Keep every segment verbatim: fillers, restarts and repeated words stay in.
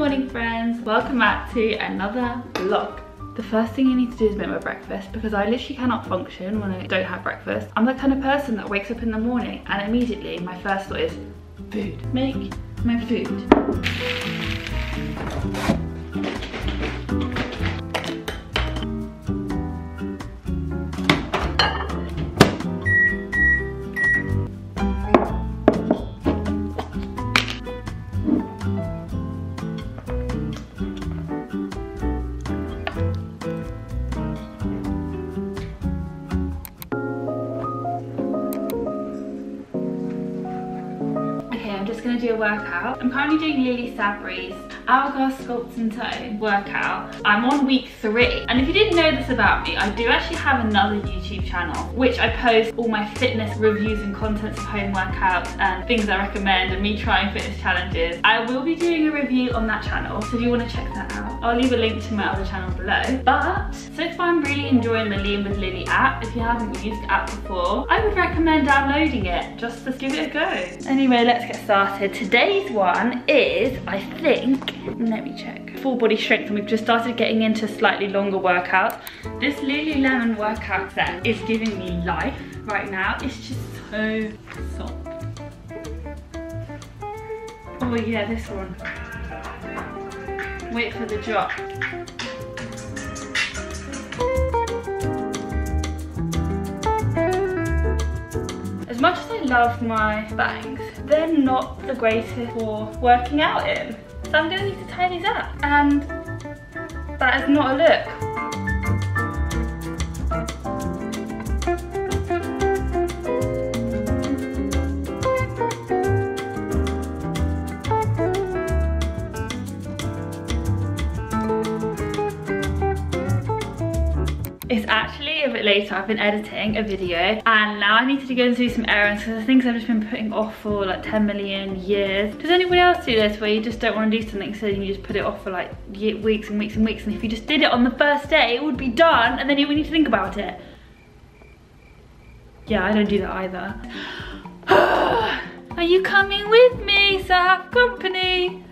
morning, friends. Welcome back to another vlog. The first thing I need to do is make my breakfast because I literally cannot function when I don't have breakfast. I'm the kind of person that wakes up in the morning and immediately my first thought is food. Make my food. Do a workout. I'm currently doing Lily Sabri's Hourglass Sculpt and Tone workout. I'm on week three, and if you didn't know this about me, I do actually have another YouTube channel which I post all my fitness reviews and contents of home workouts and things I recommend and me trying fitness challenges. I will be doing a review on that channel, so if you want to check that out, I'll leave a link to my other channel below. But so far I'm really enjoying the Lean with Lily app. If you haven't used the app before, I would recommend downloading it just to give it a go. Anyway, let's get started. Today's one is, I think, let me check, full body strength, and we've just started getting into slightly longer workouts. This Lululemon workout set is giving me life right now. It's just so soft. Oh yeah, this one. Wait for the drop. As much as I love my bangs, they're not the greatest for working out in. So I'm gonna need to tie these up, and that is not a look. It's actually a bit later. I've been editing a video and now I need to go and do some errands because I think I've just been putting off for like ten million years. Does anybody else do this, where you just don't want to do something so you just put it off for like weeks and weeks and weeks, and if you just did it on the first day it would be done and then you would need to think about it? Yeah, I don't do that either. Are you coming with me so I have company?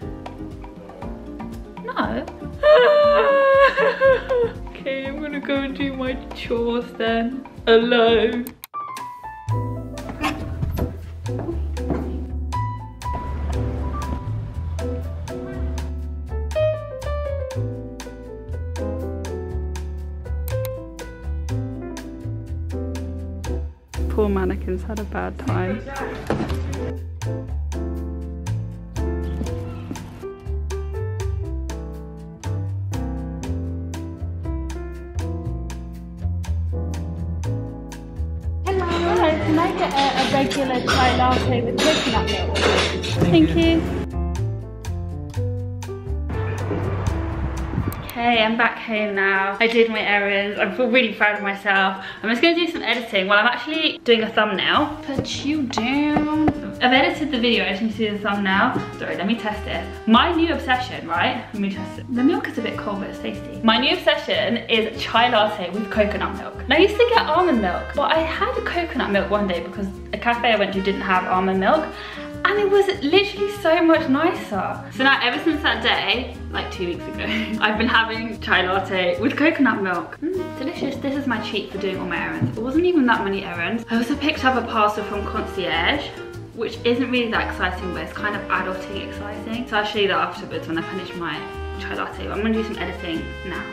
No. Okay, I'm gonna go and do my chores then, alone. Poor mannequins had a bad time. Can I get a, a regular chai latte with coconut milk? Thank you. Okay, I'm back home now. I did my errands. I feel really proud of myself. I'm just gonna do some editing. Well, I'm actually doing a thumbnail. Put you down. I've edited the video, I just need to do the thumbnail. Sorry, let me test this. My new obsession, right? Let me test it. The milk is a bit cold, but it's tasty. My new obsession is chai latte with coconut milk. Now, I used to get almond milk, but I had a coconut milk one day because a cafe I went to didn't have almond milk, and it was literally so much nicer. So now, ever since that day, like two weeks ago, I've been having chai latte with coconut milk. Mm, delicious. This is my treat for doing all my errands. It wasn't even that many errands. I also picked up a parcel from Concierge, which isn't really that exciting, but it's kind of adulting exciting. So I'll show you that afterwards when I finish my chai latte. I'm gonna do some editing now.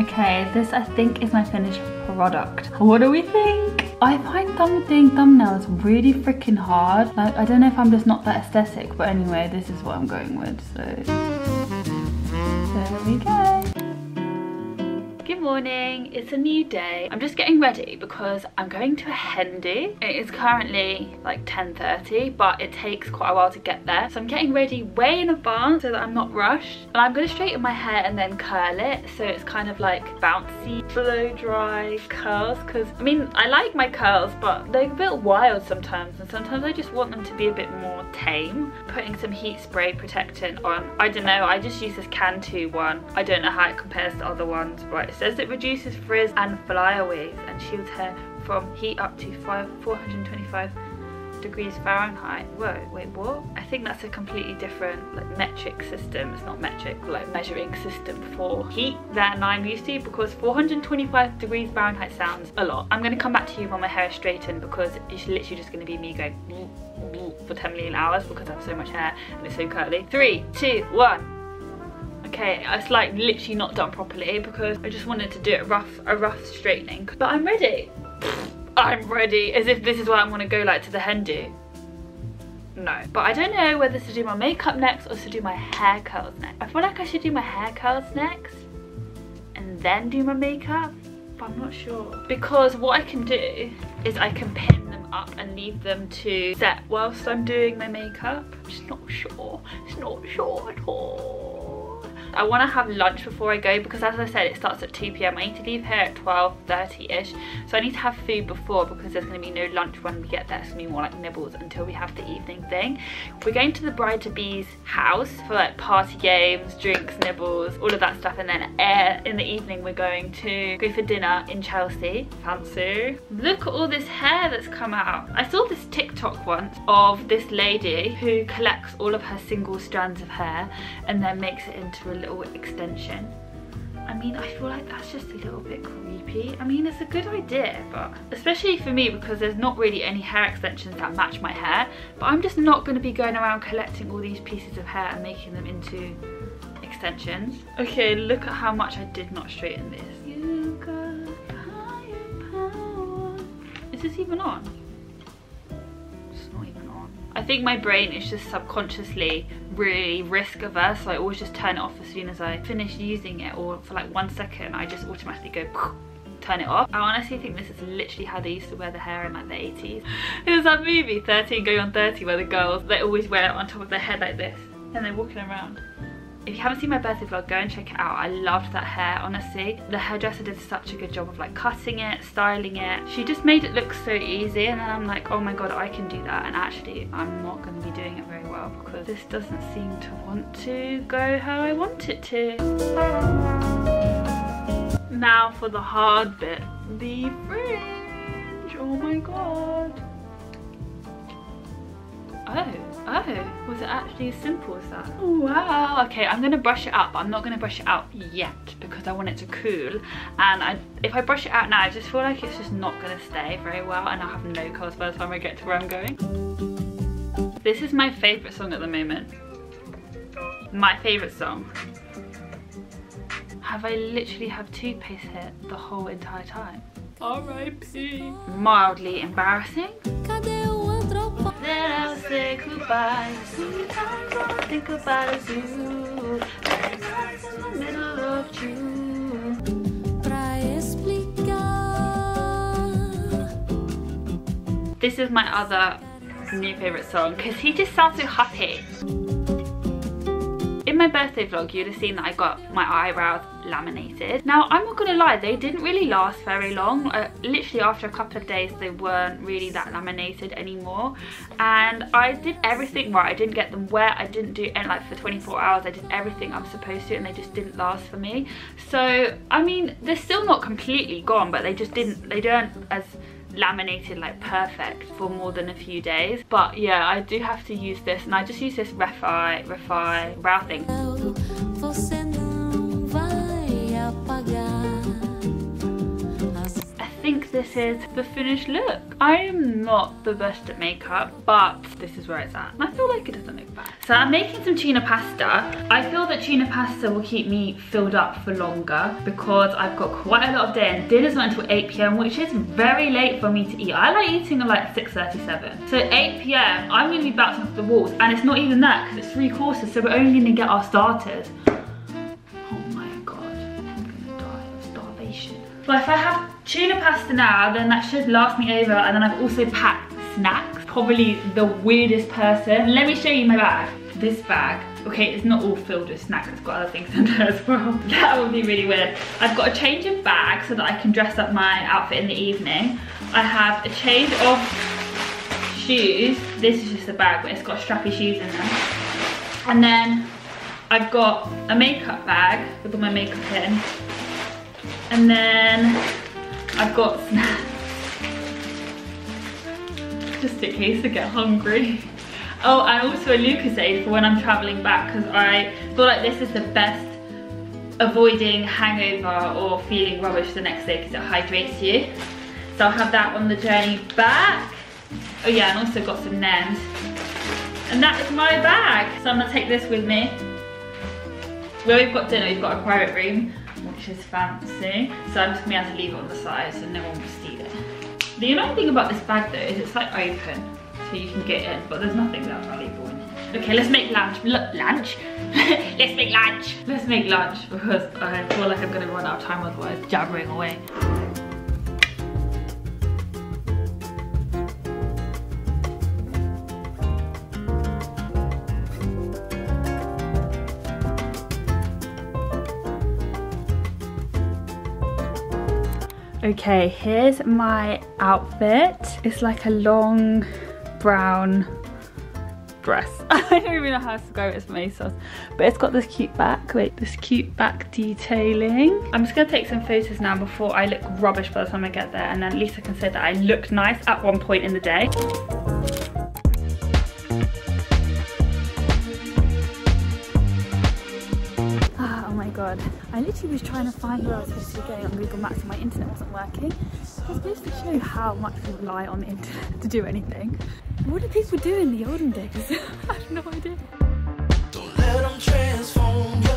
Okay, this I think is my finished product. What do we think? I find thumb doing thumbnails really freaking hard. Like, I don't know if I'm just not that aesthetic, but anyway, this is what I'm going with, so. There we go. Good morning, it's a new day. I'm just getting ready because I'm going to a Hendu. It is currently like ten thirty, but it takes quite a while to get there. So I'm getting ready way in advance so that I'm not rushed. And I'm gonna straighten my hair and then curl it. So it's kind of like bouncy, blow dry curls. Cause I mean, I like my curls, but they're a bit wild sometimes. And sometimes I just want them to be a bit more tame. Putting some heat spray protectant on. I don't know, I just use this Cantu one. I don't know how it compares to other ones, but it says it reduces frizz and flyaways and shields hair from heat up to four hundred twenty-five degrees Fahrenheit. Whoa, wait, what? I think that's a completely different like metric system. It's not metric, like measuring system for heat than I'm used to, because four hundred twenty-five degrees Fahrenheit sounds a lot. I'm going to come back to you when my hair is straightened, because it's literally just going to be me going for ten million hours because I have so much hair and it's so curly. Three, two, one. Okay, it's like literally not done properly because I just wanted to do a rough a rough straightening, but I'm ready. I'm ready, as if this is where I'm gonna go, like to the Hindu. No, but I don't know whether to do my makeup next or to do my hair curls next. I feel like I should do my hair curls next and then do my makeup, but I'm not sure, because what I can do is I can pin them up and leave them to set whilst I'm doing my makeup. I'm just not sure. It's not sure at all. I want to have lunch before I go, because as I said, it starts at two p m I need to leave here at twelve thirty-ish, so I need to have food before, because there's going to be no lunch when we get there. It's going to be more like nibbles until we have the evening thing. We're going to the bride-to-be's house for like party games, drinks, nibbles, all of that stuff, and then uh, in the evening we're going to go for dinner in Chelsea. Fancy. Look at all this hair that's come out. I saw this TikTok once of this lady who collects all of her single strands of hair and then makes it into a little extension. I mean, I feel like that's just a little bit creepy. I mean, it's a good idea, but especially for me, because there's not really any hair extensions that match my hair, but I'm just not going to be going around collecting all these pieces of hair and making them into extensions. Okay, look at how much I did not straighten this. You got higher power. Is this even on? It's not even on. I think my brain is just subconsciously really risk averse, so I always just turn it off as soon as I finish using it, or for like one second I just automatically go turn it off. I honestly think this is literally how they used to wear the hair in like the eighties. It was that movie thirteen going on thirty where the girls, they always wear it on top of their head like this and they're walking around. If you haven't seen my birthday vlog, go and check it out. I loved that hair, honestly. The hairdresser did such a good job of like cutting it, styling it. She just made it look so easy, and then I'm like, oh my god, I can do that. And actually, I'm not going to be doing it very well, because this doesn't seem to want to go how I want it to. Now for the hard bit, the fringe. Oh my god. Oh, oh, was it actually as simple as that? Wow, okay, I'm gonna brush it out, but I'm not gonna brush it out yet because I want it to cool. And I, if I brush it out now, I just feel like it's just not gonna stay very well, and I'll have no curls by the time I get to where I'm going. This is my favourite song at the moment. My favourite song. Have I literally have toothpaste here the whole entire time? R I P Mildly embarrassing. Then I'll say goodbye. Sometimes all I think about is you. Sometimes in the middle of June. This is my other new favourite song, because he just sounds so happy. In my birthday vlog, you'd have seen that I got my eyebrows laminated. Now, I'm not gonna lie, they didn't really last very long. Uh, literally after a couple of days, they weren't really that laminated anymore. And I did everything right. I didn't get them wet. I didn't do, and like for twenty-four hours, I did everything I'm supposed to, and they just didn't last for me. So, I mean, they're still not completely gone, but they just didn't, they don't as laminated like perfect for more than a few days. But yeah, I do have to use this, and I just use this Refi, Refi brow thing. I think this is the finished look. I am not the best at makeup, but this is where it's at. I feel like it doesn't look bad. So I'm making some tuna pasta. I feel that tuna pasta will keep me filled up for longer, because I've got quite a lot of day, and dinner's not until eight p m, which is very late for me to eat. I like eating at like six thirty-seven. So eight p m, I'm gonna be bouncing off the walls, and it's not even that, because it's three courses, so we're only gonna get our starters. But if I have tuna pasta now, then that should last me over, and then I've also packed snacks. Probably the weirdest person. Let me show you my bag. This bag. Okay, it's not all filled with snacks. It's got other things in there as well. That would be really weird. I've got a change of bag so that I can dress up my outfit in the evening. I have a change of shoes. This is just a bag, but it's got strappy shoes in there. And then I've got a makeup bag with all my makeup in. And then I've got snacks, just in case I get hungry. Oh, and also a Lucozade for when I'm traveling back, because I feel like this is the best avoiding hangover or feeling rubbish the next day because it hydrates you. So I'll have that on the journey back. Oh yeah, and also got some Nams. And that is my bag. So I'm gonna take this with me. Where we've got dinner, we've got a private room, which is fancy. So I'm just gonna be able to leave it on the side so no one will steal it. The annoying thing about this bag though is it's like open, so you can get in, but there's nothing that valuable in it. Okay, let's make lunch. L lunch? Let's make lunch. Let's make lunch because I feel like I'm gonna run out of time otherwise, jabbering away. Okay, here's my outfit. It's like a long brown dress. I don't even know how to describe it from ASOS, but it's got this cute back, wait, this cute back detailing. I'm just gonna take some photos now before I look rubbish by the time I get there, and then at least I can say that I looked nice at one point in the day. God. I literally was trying to find where I was supposed to be going on Google Maps and my internet wasn't working. I was supposed to show you how much we rely on the internet to do anything. What do people do in the olden days? I have no idea. Don't let them transform.